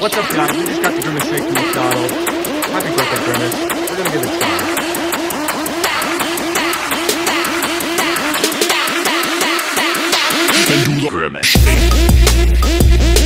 What's up, guys? We just got the Grimace shake from McDonald's. I think we're the Grimace. We're gonna give it a shot. Grimace.